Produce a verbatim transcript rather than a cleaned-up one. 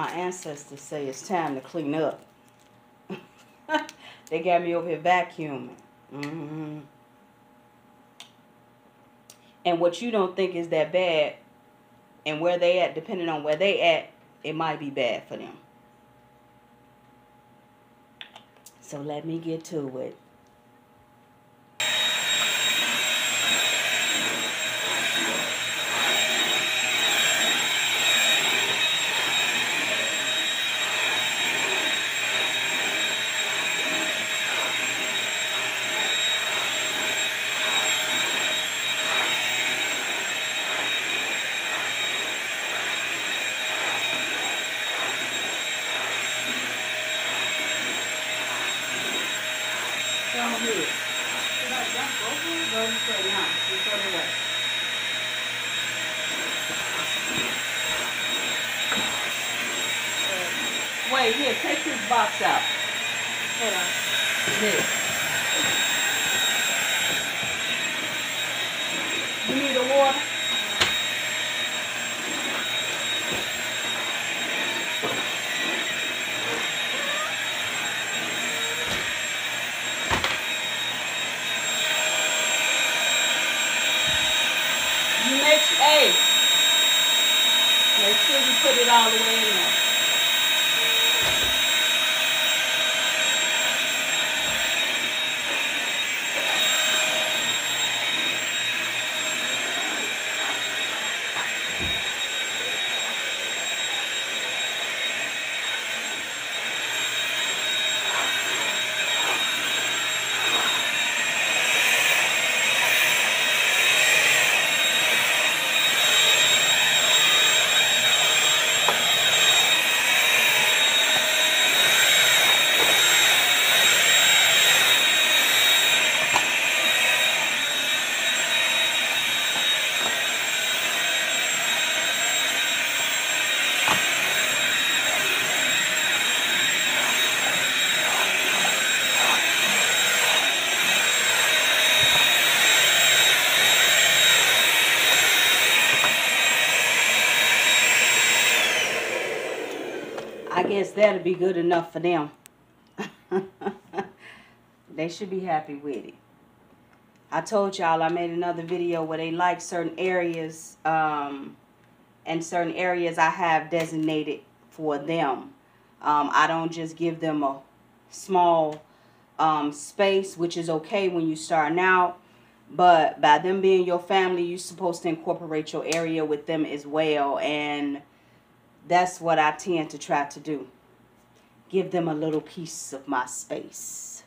my ancestors say it's time to clean up. They got me over here vacuuming. Mm-hmm. And what you don't think is that bad, and where they at, depending on where they at, it might be bad for them. So let me get to it. Wait, here, take this box out. Hold on. This. You need the water? You make, hey, make sure you put it all the way in there. That'll be good enough for them. They should be happy with it. I told y'all I made another video where they like certain areas, um, and certain areas I have designated for them. Um, I don't just give them a small um, space, which is okay when you starting out, but by them being your family, you're supposed to incorporate your area with them as well, and that's what I tend to try to do. Give them a little piece of my space.